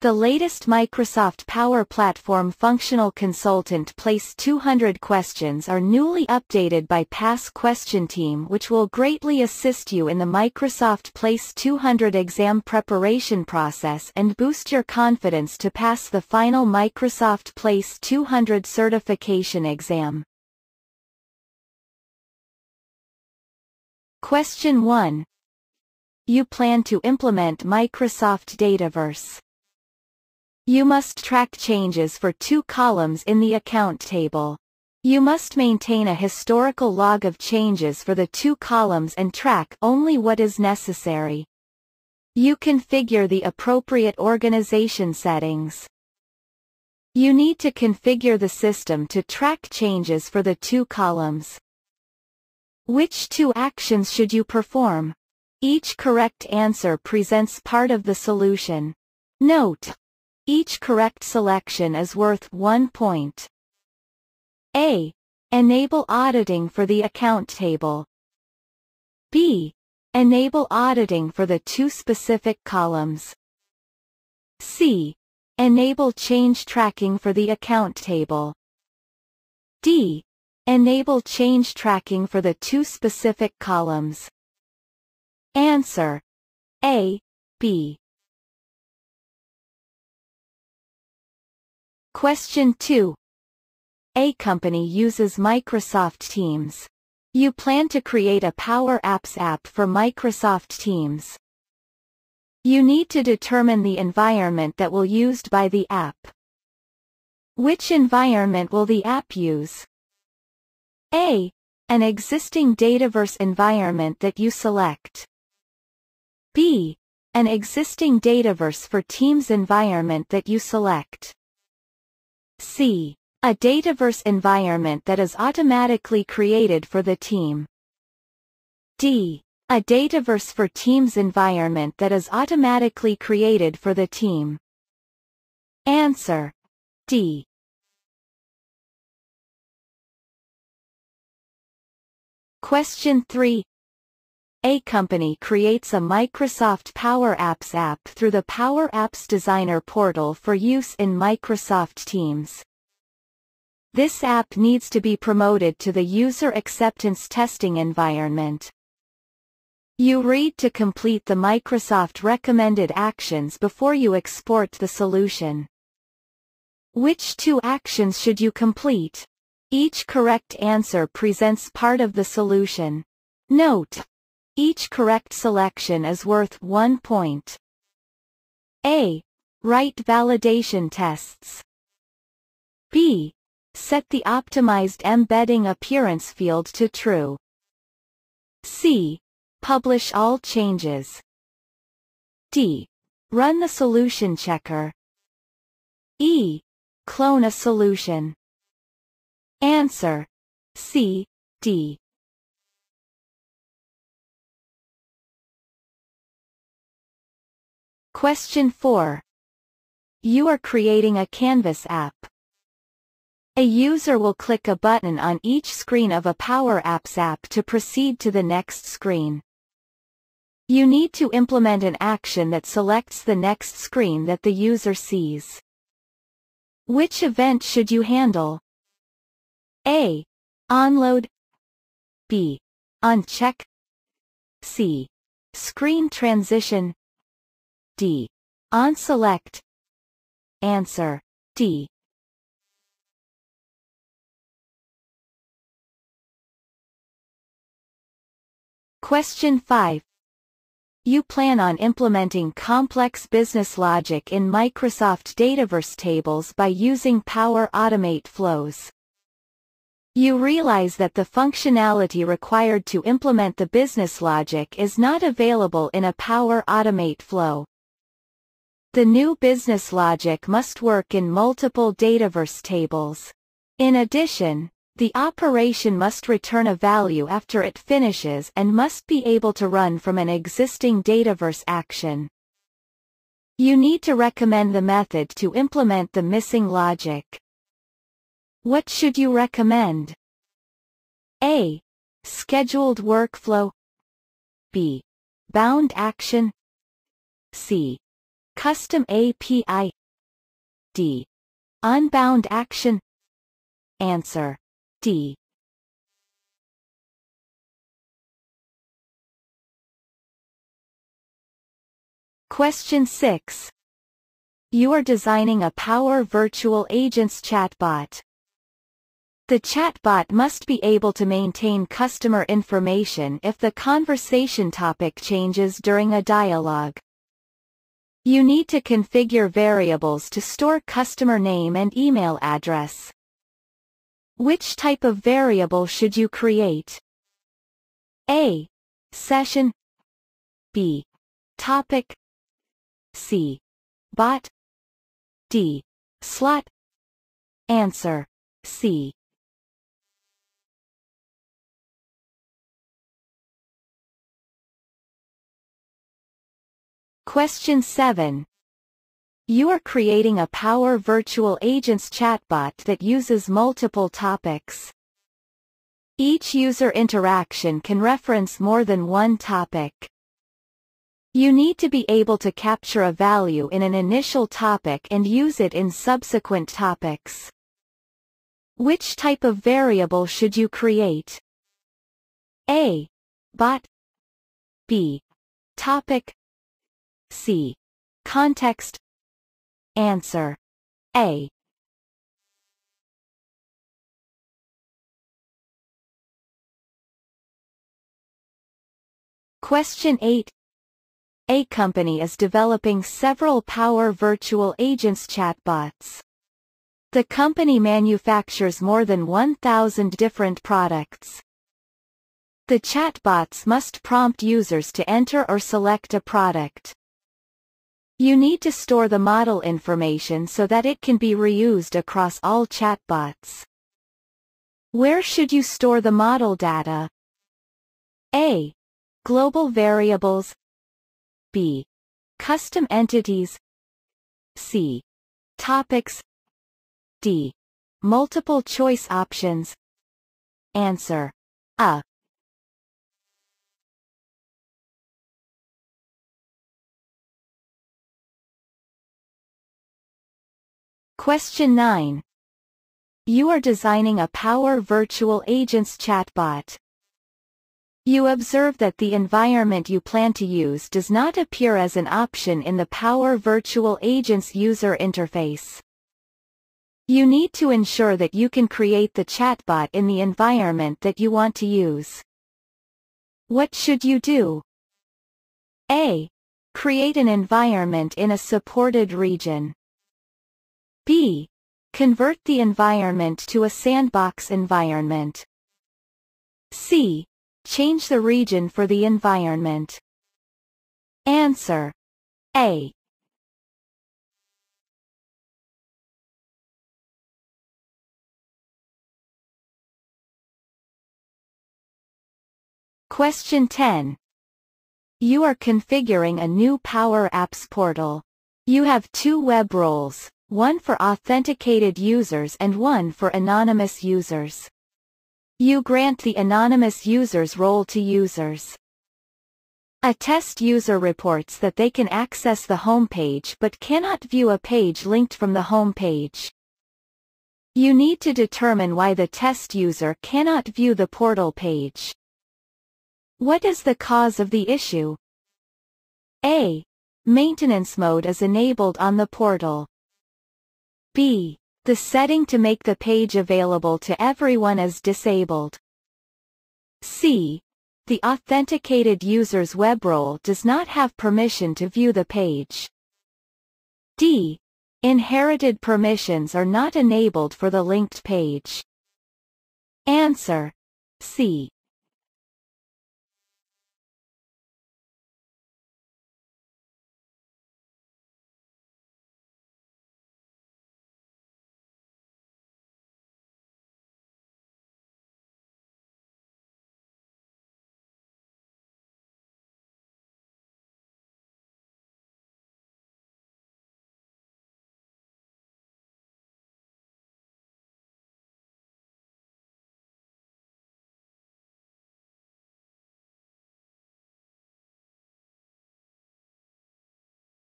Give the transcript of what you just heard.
The latest Microsoft Power Platform Functional Consultant PL-200 questions are newly updated by PassQuestion team, which will greatly assist you in the Microsoft PL-200 exam preparation process and boost your confidence to pass the final Microsoft PL-200 certification exam. Question 1. You plan to implement Microsoft Dataverse. You must track changes for two columns in the account table. You must maintain a historical log of changes for the two columns and track only what is necessary. You configure the appropriate organization settings. You need to configure the system to track changes for the two columns. Which two actions should you perform? Each correct answer presents part of the solution. Note: each correct selection is worth 1 point. A. Enable auditing for the account table. B. Enable auditing for the two specific columns. C. Enable change tracking for the account table. D. Enable change tracking for the two specific columns. Answer: A, B. Question 2. A company uses Microsoft Teams. You plan to create a Power Apps app for Microsoft Teams. You need to determine the environment that will be used by the app. Which environment will the app use? A. An existing Dataverse environment that you select. B. An existing Dataverse for Teams environment that you select. C. A Dataverse environment that is automatically created for the team. D. A Dataverse for Teams environment that is automatically created for the team. Answer: D. Question 3. A company creates a Microsoft Power Apps app through the Power Apps Designer portal for use in Microsoft Teams. This app needs to be promoted to the user acceptance testing environment. You read to complete the Microsoft recommended actions before you export the solution. Which two actions should you complete? Each correct answer presents part of the solution. Note: each correct selection is worth 1 point. A. Write validation tests. B. Set the optimized embedding appearance field to true. C. Publish all changes. D. Run the solution checker. E. Clone a solution. Answer: C, D. Question 4. You are creating a Canvas app. A user will click a button on each screen of a Power Apps app to proceed to the next screen. You need to implement an action that selects the next screen that the user sees. Which event should you handle? A. Onload. B. Uncheck. C. Screen transition. D. On select. Answer: D. Question 5. You plan on implementing complex business logic in Microsoft Dataverse tables by using Power Automate flows. You realize that the functionality required to implement the business logic is not available in a Power Automate flow. The new business logic must work in multiple Dataverse tables. In addition, the operation must return a value after it finishes and must be able to run from an existing Dataverse action. You need to recommend the method to implement the missing logic. What should you recommend? A. Scheduled workflow. B. Bound action. C. custom API D. Unbound action answer D. Question 6. You are designing a Power Virtual Agents chatbot. The chatbot must be able to maintain customer information if the conversation topic changes during a dialogue. You need to configure variables to store customer name and email address. Which type of variable should you create? A. Session. B. Topic. C. Bot. D. Slot. Answer C. Question 7. You are creating a Power Virtual Agents chatbot that uses multiple topics. Each user interaction can reference more than one topic. You need to be able to capture a value in an initial topic and use it in subsequent topics. Which type of variable should you create? A. Bot. B. Topic. C. Context. Answer A. Question 8. A company is developing several Power Virtual Agents chatbots. The company manufactures more than 1,000 different products. The chatbots must prompt users to enter or select a product. You need to store the model information so that it can be reused across all chatbots. Where should you store the model data? A. Global variables. B. Custom entities. C. Topics. D. Multiple choice options. Answer A. Question 9. You are designing a Power Virtual Agents chatbot. You observe that the environment you plan to use does not appear as an option in the Power Virtual Agents user interface. You need to ensure that you can create the chatbot in the environment that you want to use. What should you do? A. Create an environment in a supported region. B. Convert the environment to a sandbox environment. C. Change the region for the environment. Answer A. Question 10. You are configuring a new Power Apps portal. You have two web roles, one for authenticated users and one for anonymous users. You grant the anonymous user's role to users. A test user reports that they can access the home page but cannot view a page linked from the home page. You need to determine why the test user cannot view the portal page. What is the cause of the issue? A. Maintenance mode is enabled on the portal. B. The setting to make the page available to everyone is disabled. C. The authenticated user's web role does not have permission to view the page. D. Inherited permissions are not enabled for the linked page. Answer C.